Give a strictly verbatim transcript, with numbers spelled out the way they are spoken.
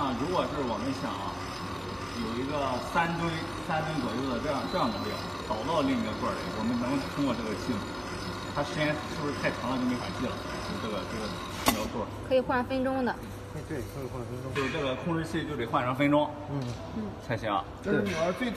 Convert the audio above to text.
啊，如果是我们想有一个三吨、三吨左右的这样这样的量倒到另一个罐里，我们能通过这个计吗？它时间是不是太长了就没法计了？就这个这个描述可以换分钟的。对对，可以换分钟。就这个控制器就得换成分钟，嗯嗯，才行。这是女儿最。